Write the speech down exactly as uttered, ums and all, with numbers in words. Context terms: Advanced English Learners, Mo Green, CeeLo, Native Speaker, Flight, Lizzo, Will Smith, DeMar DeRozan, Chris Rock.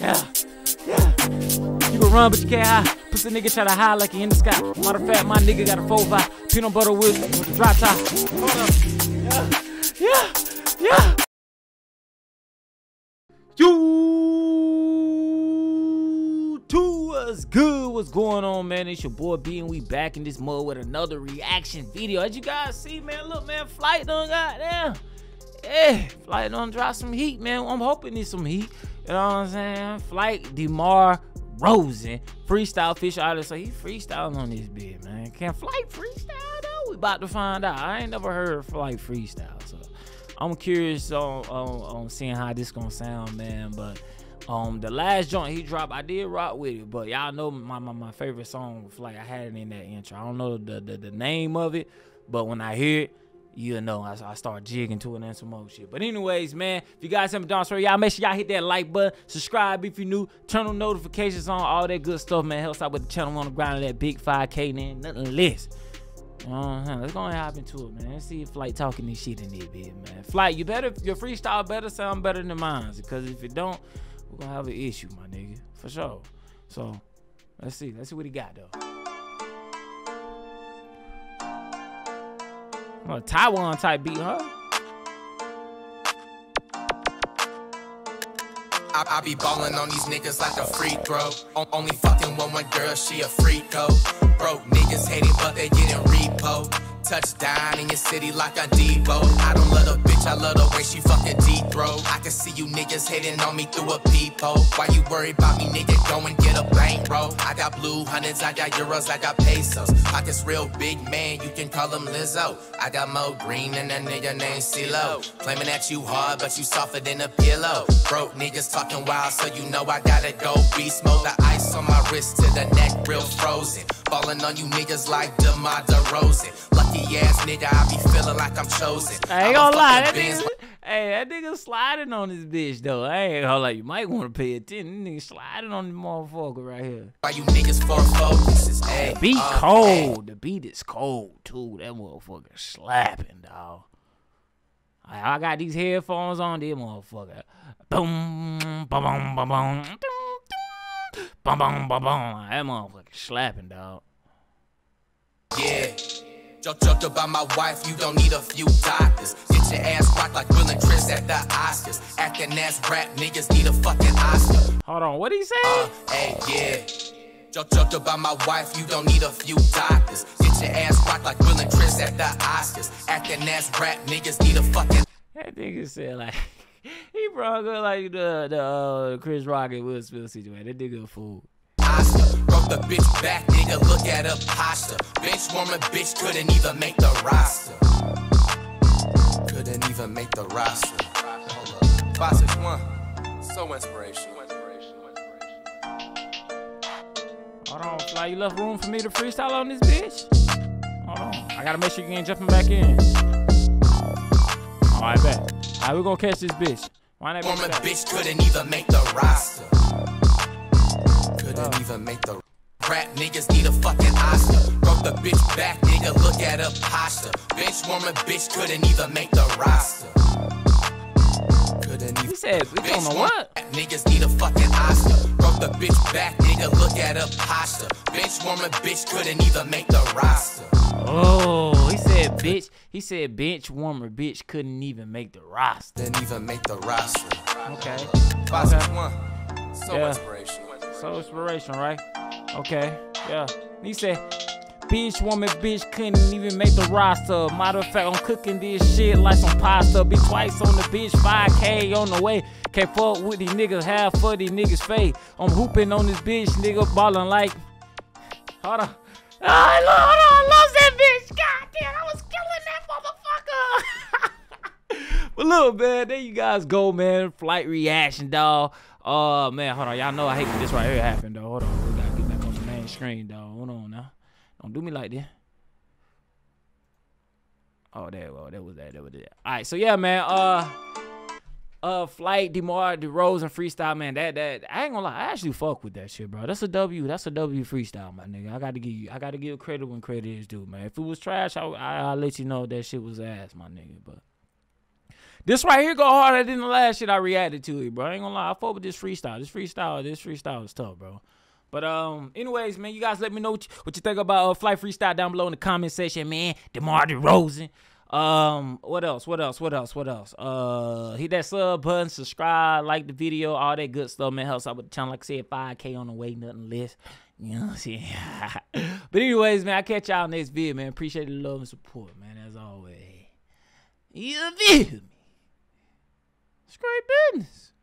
Yeah, yeah. You can run, but you can't hide. Pussy nigga try to hide like he in the sky. Matter of fact, my nigga got a four five. Peanut butter whiskey with the drop top. Hold up. Yeah, yeah, yeah. You too was good. What's going on, man? It's your boy B, and we back in this mud with another reaction video. As you guys see, man, look, man, Flight done goddamn. Hey, Flight done drop some heat, man. I'm hoping there's some heat. You know what I'm saying? Flight DeMar DeRozan, freestyle fish artist. So he freestyling on this bit, man. Can Flight freestyle though? We about to find out. I ain't never heard Flight freestyle, so I'm curious on, on, on seeing how this gonna sound, man. But um, the last joint he dropped, I did rock with it. But y'all know my, my my favorite song with Flight. I had it in that intro. I don't know the the, the name of it, but when I hear it, you know, I, I start jigging to it and some more shit. But anyways, man, if you guys haven't done so, y'all make sure y'all hit that like button, subscribe if you're new, turn on notifications on, all that good stuff, man. Helps out with the channel on the ground of that big five K, man, nothing less. Uh-huh. Let's go and hop into it, man. Let's see if Flight talking this shit in there, bit, man. Flight, you better, your freestyle better sound better than mine, because if it don't, we're gonna have an issue, my nigga, for sure. So let's see, let's see what he got though. Oh, Taiwan type beat, huh? I, I be ballin' on these niggas like a free throw. O only fucking with one girl, she a freako. Broke niggas hate it, but they gettin' repo. Touchdown in your city like a Debo. I don't love a bitch, I love the way she fucking deep throw. I can see you niggas hitting on me through a peephole. Why you worry about me, nigga? Go and get a bankroll. I got blue hundreds, I got euros, I got pesos. Pockets real big, man, you can call him Lizzo. I got Mo Green and that nigga named CeeLo. Claiming that you hard, but you softer than a pillow. Broke niggas talking wild, so you know I gotta go beast mode. The ice on my wrist to the neck, real frozen. Falling on you niggas like DeMar DeRozan. Lucky ass nigga, I be feeling like I'm chosen. I ain't gonna lie, that nigga, hey, that nigga sliding on this bitch though. I ain't gonna lie, you might wanna pay attention. That nigga sliding on this motherfucker right here. Why you niggas for focuses? Hey, the beat cold. The beat is cold too. That motherfucker slapping, dog. I got these headphones on, this motherfucker. Boom, boom, boom, boom, boom, boom, boom, boom, boom. That motherfucker slapping, dog. Yeah. Joke, joke about my wife, you don't need a few doctors. Get your ass rocked like Will and Chris at the Oscars. Acting ass rap, niggas need a fucking Oscar. Hold on, what he say? Uh, hey, yeah. Joke, joke about my wife, you don't need a few doctors. Get your ass rocked like Will and Chris at the Oscars. Acting ass rap, niggas need a fucking... That nigga said like... He probably like the, the uh, Chris Rock and Will Smith situation. That nigga a fool. Broke the bitch back, nigga, look at her posture. Bitch warmer, bitch couldn't even make the roster. Couldn't even make the roster. five six one, so inspirational. Hold on, Fly, you left room for me to freestyle on this bitch? Hold on, I gotta make sure you ain't jumping back in. Alright, bet. Alright, we gonna catch this bitch. Why not? Warmer, bitch couldn't even make the roster. Couldn't even make the rap, niggas need a fucking Oscar. Broke the bitch back, nigga, look at her posture. Bitch warmer, bitch couldn't even make the roster. Couldn't even. He said, we don't know what. Niggas need a fucking Oscar. Broke the bitch back, nigga, look at her posture. Bitch warmer, bitch couldn't even make the roster. Oh, he said, bitch. He said, bench warmer, bitch couldn't even make the roster. Didn't even make the roster. Okay. five six one. So yeah. Inspirational. So inspiration, right? Okay, yeah. He said, bitch woman, bitch couldn't even make the roster. Matter of fact, I'm cooking this shit like some pasta. Be twice on the bitch, five K on the way. Can't fuck with these niggas, half of these niggas fade. I'm hooping on this bitch, nigga, ballin' like. Hold on. Oh, I love, hold on, I lost that bitch. God damn, I was killing that motherfucker. But look, man, there you guys go, man. Flight reaction, dog. Oh, uh, man, hold on. Y'all know I hate when this right here happened, though. Hold on. We got to get back on the main screen, though. Hold on now. Don't do me like that. Oh, there, well, that was that. That was that. All right, so, yeah, man. Uh, uh, Flight, DeMar DeRozan freestyle, man. That, that, I ain't gonna lie. I actually fuck with that shit, bro. That's a W. That's a W freestyle, my nigga. I got to give you, I got to give credit when credit is due, man. If it was trash, I, I, I'll let you know that shit was ass, my nigga. But This right here go harder than the last shit I reacted to it, bro. I ain't gonna lie. I fuck with this freestyle. This freestyle, this freestyle is tough, bro. But, um, anyways, man, you guys let me know what you, what you think about uh, Flight Freestyle down below in the comment section, man. DeMar DeRozan. Um, what else? What else? What else? What else? Uh, hit that sub button, subscribe, like the video, all that good stuff, man. Helps out with the channel. Like I said, five K on the way, nothing less. You know what I'm saying? But anyways, man, I'll catch y'all next video, man. Appreciate the love and support, man, as always. You feel me? It's great business.